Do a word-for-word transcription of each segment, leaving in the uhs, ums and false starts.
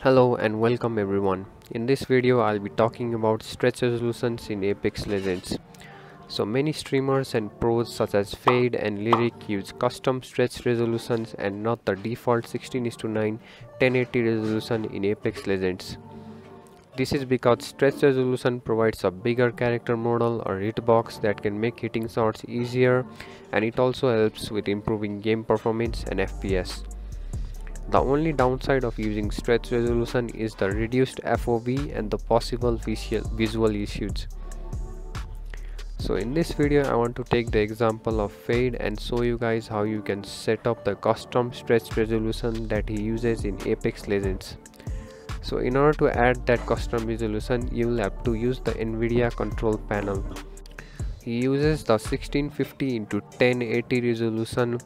Hello and welcome everyone. In this video I'll be talking about stretch resolutions in Apex Legends. So many streamers and pros such as Faide and Lyric use custom stretch resolutions and not the default sixteen is to nine ten eighty resolution in Apex Legends. This is because stretch resolution provides a bigger character model or hitbox that can make hitting shots easier, and it also helps with improving game performance and F P S. The only downside of using stretch resolution is the reduced F O V and the possible visual issues. So in this video I want to take the example of Faide and show you guys how you can set up the custom stretch resolution that he uses in Apex Legends. So in order to add that custom resolution, you will have to use the Nvidia control panel. He uses the sixteen fifty by ten eighty resolution,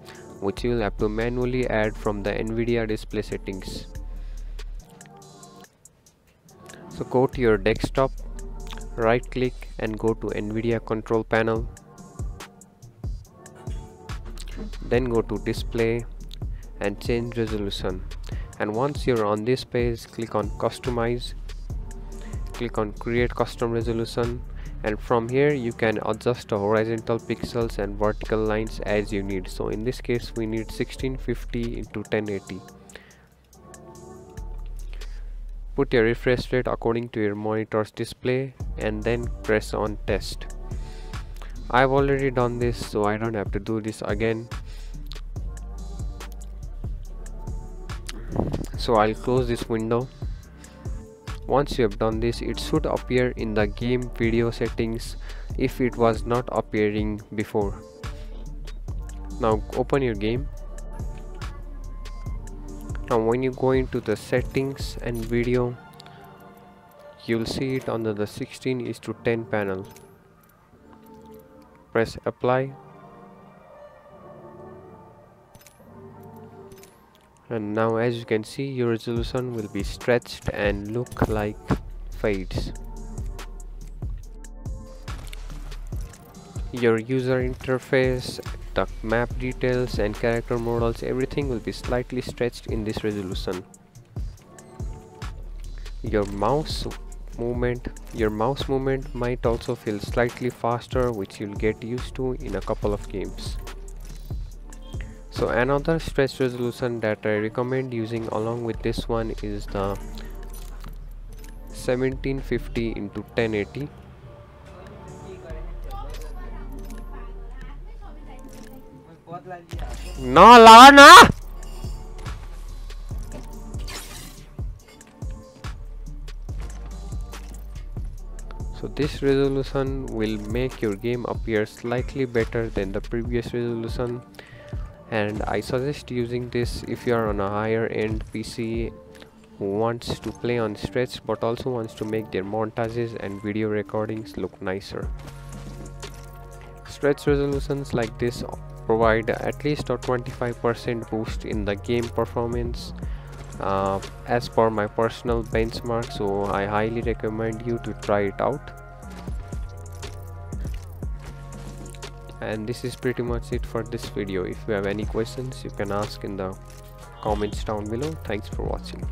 which you will have to manually add from the Nvidia display settings. So go to your desktop, right click and go to Nvidia control panel. Then go to display and change resolution. And once you're on this page, click on customize, click on create custom resolution, and from here you can adjust the horizontal pixels and vertical lines as you need. So in this case we need sixteen fifty by ten eighty. Put your refresh rate according to your monitor's display and then press on test. I've already done this, so I don't have to do this again. So I'll close this window. Once you have done this, it should appear in the game video settings if it was not appearing before. Now open your game. Now when you go into the settings and video, you'll see it under the sixteen is to ten panel. Press apply. And now as you can see, your resolution will be stretched and look like Faide's. Your user interface, the map details and character models, everything will be slightly stretched in this resolution. Your mouse movement, your mouse movement might also feel slightly faster, which you'll get used to in a couple of games. So another stretch resolution that I recommend using along with this one is the seventeen fifty by ten eighty. No, Lana! So this resolution will make your game appear slightly better than the previous resolution. And I suggest using this if you are on a higher end P C who wants to play on stretch but also wants to make their montages and video recordings look nicer. Stretch resolutions like this provide at least a twenty-five percent boost in the game performance uh, as per my personal benchmark, so I highly recommend you to try it out. And this is pretty much it for this video. If you have any questions, you can ask in the comments down below. Thanks for watching.